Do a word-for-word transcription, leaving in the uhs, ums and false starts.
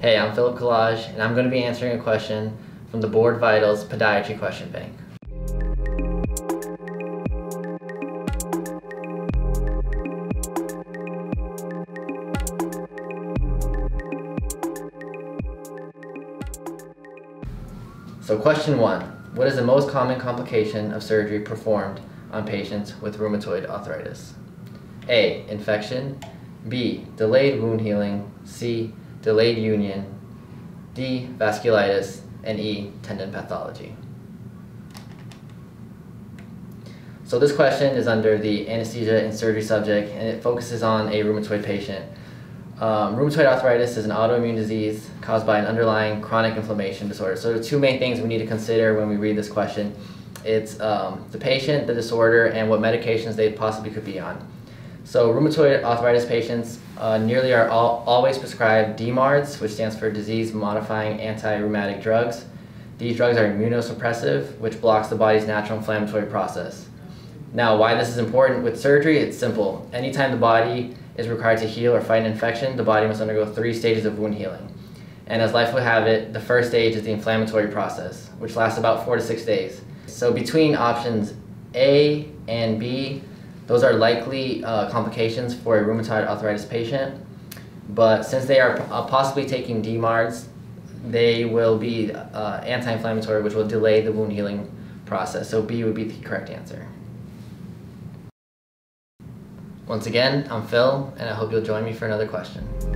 Hey, I'm Philip Calaj, and I'm going to be answering a question from the Board Vitals Podiatry Question Bank. So question one, what is the most common complication of surgery performed on patients with rheumatoid arthritis? A, infection. B, delayed wound healing. C, delayed union. D, vasculitis. And E, tendon pathology. So this question is under the anesthesia and surgery subject, and it focuses on a rheumatoid patient. Um, rheumatoid arthritis is an autoimmune disease caused by an underlying chronic inflammation disorder. So the two main things we need to consider when we read this question. It's um, the patient, the disorder, and what medications they possibly could be on. So rheumatoid arthritis patients uh, nearly are all, always prescribed D MARDs, which stands for Disease Modifying Anti-Rheumatic Drugs. These drugs are immunosuppressive, which blocks the body's natural inflammatory process. Now, why this is important with surgery, it's simple. Anytime the body is required to heal or fight an infection, the body must undergo three stages of wound healing. And as life would have it, the first stage is the inflammatory process, which lasts about four to six days. So between options A and B, those are likely uh, complications for a rheumatoid arthritis patient, but since they are uh, possibly taking D MARDs, they will be uh, anti-inflammatory, which will delay the wound healing process. So B would be the correct answer. Once again, I'm Phil, and I hope you'll join me for another question.